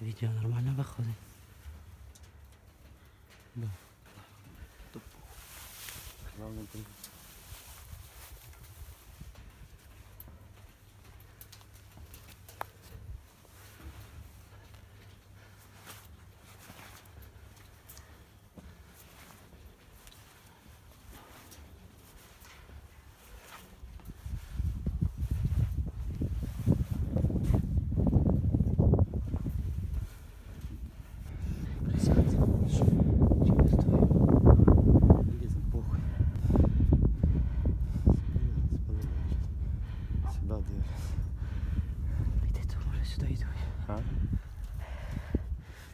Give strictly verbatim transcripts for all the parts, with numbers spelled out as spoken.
Видео нормально выходит. Да. Главное, ты...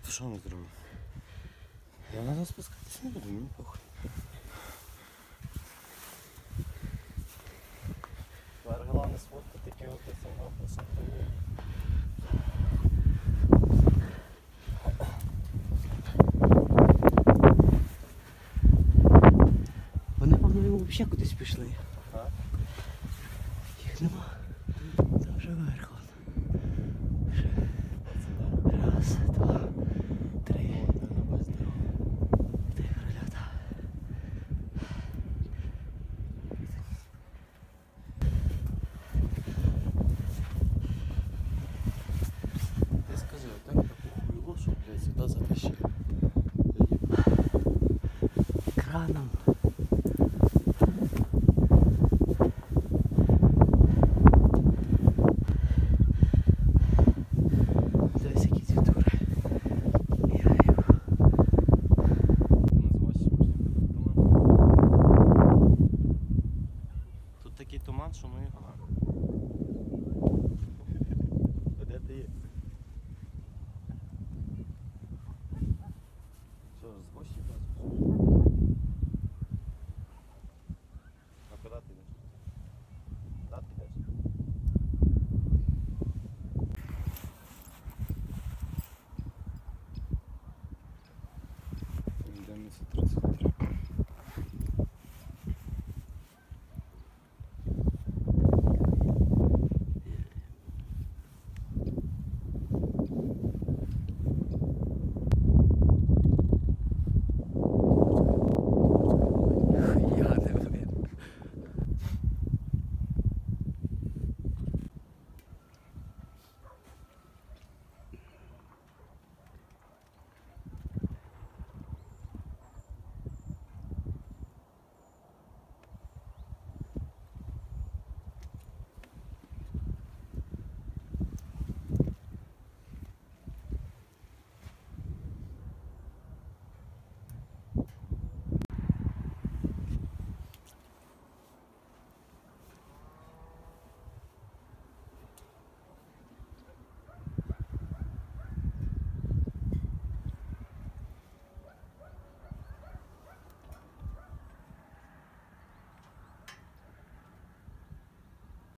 Что мы сделаем? Я надо спускаться, не буду, не похуй. Главное сфоткать такие вот эти вопросы. Вони, по-моєму, взагалі кудись пішли.